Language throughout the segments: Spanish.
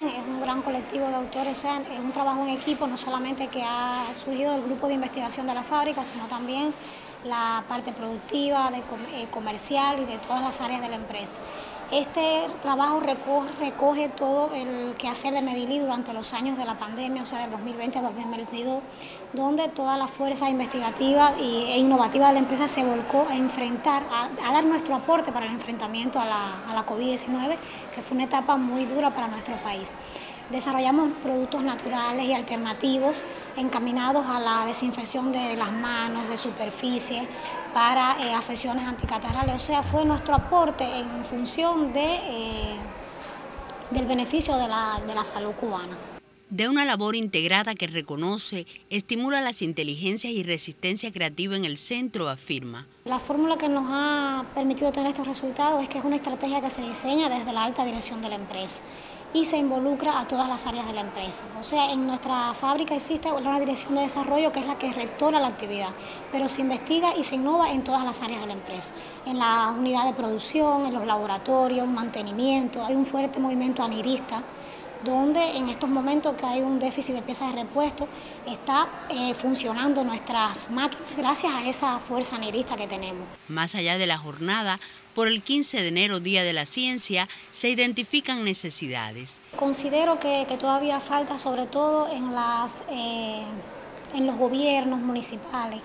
Es un gran colectivo de autores, es un trabajo en equipo, no solamente que ha surgido del grupo de investigación de la fábrica, sino también la parte productiva, comercial y de todas las áreas de la empresa. Este trabajo recoge todo el quehacer de MEDILIP durante los años de la pandemia, o sea, del 2020 al 2022, donde toda la fuerza investigativa e innovativa de la empresa se volcó a enfrentar, a dar nuestro aporte para el enfrentamiento a la COVID-19, que fue una etapa muy dura para nuestro país. Desarrollamos productos naturales y alternativos encaminados a la desinfección de las manos, de superficie, para afecciones anticatarrales. O sea, fue nuestro aporte en función del beneficio de la salud cubana. De una labor integrada que reconoce, estimula las inteligencias y resistencia creativa en el centro, afirma. La fórmula que nos ha permitido tener estos resultados es que es una estrategia que se diseña desde la alta dirección de la empresa y se involucra a todas las áreas de la empresa. O sea, en nuestra fábrica existe una dirección de desarrollo que es la que rectora la actividad, pero se investiga y se innova en todas las áreas de la empresa, en la unidad de producción, en los laboratorios, mantenimiento. Hay un fuerte movimiento anirista, donde en estos momentos que hay un déficit de piezas de repuesto, está funcionando nuestras máquinas gracias a esa fuerza anirista que tenemos. Más allá de la jornada, por el 15 de enero, Día de la Ciencia, se identifican necesidades. Considero que todavía falta, sobre todo en los gobiernos municipales,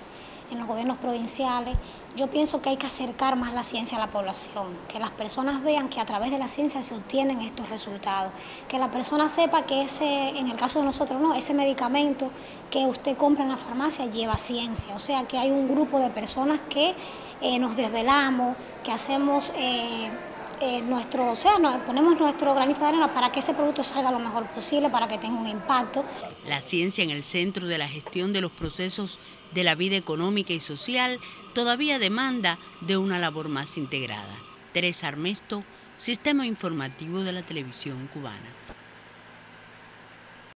en los gobiernos provinciales. Yo pienso que hay que acercar más la ciencia a la población, que las personas vean que a través de la ciencia se obtienen estos resultados, que la persona sepa que en el caso de nosotros no, ese medicamento que usted compra en la farmacia lleva ciencia, o sea que hay un grupo de personas que nos desvelamos, que hacemos ponemos nuestro granito de arena para que ese producto salga lo mejor posible, para que tenga un impacto. La ciencia en el centro de la gestión de los procesos de la vida económica y social todavía demanda de una labor más integrada. Teresa Armesto, Sistema Informativo de la Televisión Cubana.